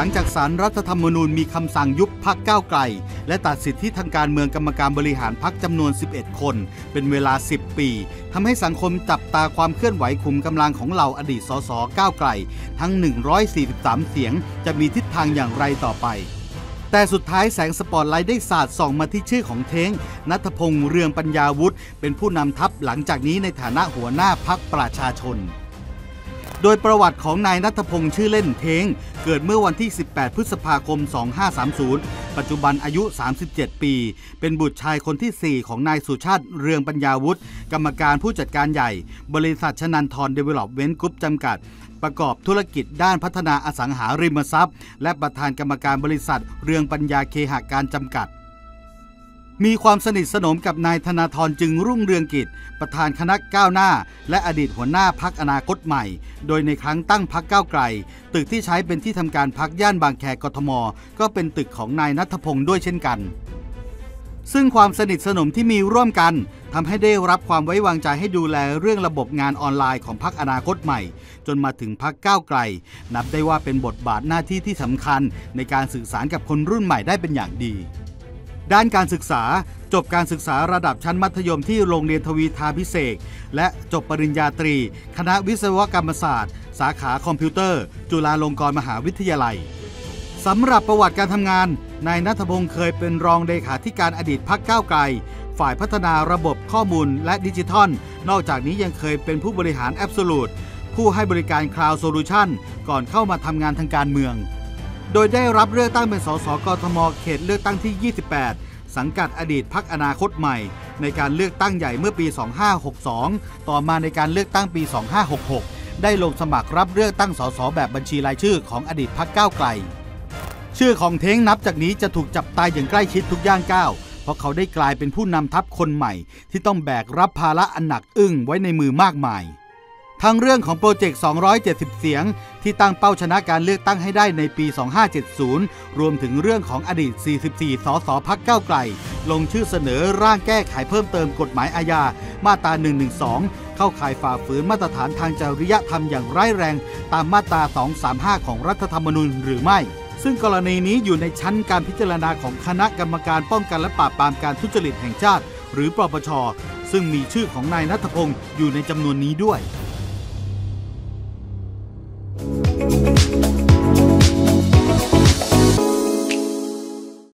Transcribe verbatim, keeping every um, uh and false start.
หลังจากศาลรัฐธรรมนูญมีคำสั่งยุบพรรคก้าวไกลและตัดสิทธิทางการเมืองกรรมการบริหารพรรคจำนวนสิบเอ็ดคนเป็นเวลาสิบปีทำให้สังคมจับตาความเคลื่อนไหวขุมกำลังของเหล่าอดีตสสก้าวไกลทั้งหนึ่งร้อยสี่สิบสามเสียงจะมีทิศทางอย่างไรต่อไปแต่สุดท้ายแสงสปอตไลท์ได้สาดส่องมาที่ชื่อของเท้งณัฐพงษ์เรืองปัญญาวุฒิเป็นผู้นำทัพหลังจากนี้ในฐานะหัวหน้าพรรคประชาชนโดยประวัติของนายณัฐพงษ์ชื่อเล่นเท้งเกิดเมื่อวันที่ สิบแปด พฤษภาคม สองห้าสามศูนย์ ปัจจุบันอายุ สามสิบเจ็ด ปีเป็นบุตรชายคนที่ สี่ ของนายสุชาติเรืองปัญญาวุฒิกรรมการผู้จัดการใหญ่บริษัทชนันทรเดเวล็อปเมนต์กรุ๊ปจำกัดประกอบธุรกิจด้านพัฒนาอสังหาริมทรัพย์และประธานกรรมการบริษัทเรืองปัญญาเคหะการจำกัดมีความสนิทสนมกับนายธนาธรจึงรุ่งเรืองกิจประธานคณะก้าวหน้าและอดีตหัวหน้าพรรคอนาคตใหม่โดยในครั้งตั้งพรรคก้าวไกลตึกที่ใช้เป็นที่ทำการพรรคย่านบางแคกทมก็เป็นตึกของนายณัฐพงษ์ด้วยเช่นกันซึ่งความสนิทสนมที่มีร่วมกันทำให้ได้รับความไว้วางใจให้ดูแลเรื่องระบบงานออนไลน์ของพรรคอนาคตใหม่จนมาถึงพรรคก้าวไกลนับได้ว่าเป็นบทบาทหน้าที่ที่สำคัญในการสื่อสารกับคนรุ่นใหม่ได้เป็นอย่างดีด้านการศึกษาจบการศึกษาระดับชั้นมัธยมที่โรงเรียนทวีธาพิเศษและจบปริญญาตรีคณะวิศวกรรมศาสตร์สาขาคอมพิวเตอร์จุฬาลงกรณ์มหาวิทยาลัยสำหรับประวัติการทำงานนายณัฐพงษ์เคยเป็นรองเลขาธิการอดีตพรรคก้าวไกลฝ่ายพัฒนาระบบข้อมูลและดิจิทัลนอกจากนี้ยังเคยเป็นผู้บริหารแอบสูลูทผู้ให้บริการคลาวด์โซลูชันก่อนเข้ามาทำงานทางการเมืองโดยได้รับเลือกตั้งเป็นสสกทมเขตเลือกตั้งที่ ยี่สิบแปด สังกัดอดีตพรรคอนาคตใหม่ในการเลือกตั้งใหญ่เมื่อปี สองห้าหกสอง ต่อมาในการเลือกตั้งปี สองห้าหกหก ได้ลงสมัครรับเลือกตั้งสสแบบบัญชีรายชื่อของอดีตพรรคก้าวไกลชื่อของเท้งนับจากนี้จะถูกจับตาอย่างใกล้ชิดทุกย่างก้าวเพราะเขาได้กลายเป็นผู้นำทัพคนใหม่ที่ต้องแบกรับภาระอันหนักอึ้งไว้ในมือมากมายทั้งเรื่องของโปรเจกต์สองร้อยเจ็ดสิบเสียงที่ตั้งเป้าชนะการเลือกตั้งให้ได้ในปี สองห้าเจ็ดศูนย์ รวมถึงเรื่องของอดีต สี่สิบสี่ สสพรรคก้าวไกลลงชื่อเสนอร่างแก้ไขเพิ่มเติมกฎหมายอาญามาตรา หนึ่งหนึ่งสอง เข้าข่ายฝ่าฝืนมาตรฐานทางจริยธรรมอย่างร้ายแรงตามมาตรา สองสามห้า ของรัฐธรรมนูญหรือไม่ซึ่งกรณีนี้อยู่ในชั้นการพิจารณาของคณะกรรมการป้องกันและปราบปรามการทุจริตแห่งชาติหรือปปช.ซึ่งมีชื่อของนายณัฐพงษ์อยู่ในจำนวนนี้ด้วย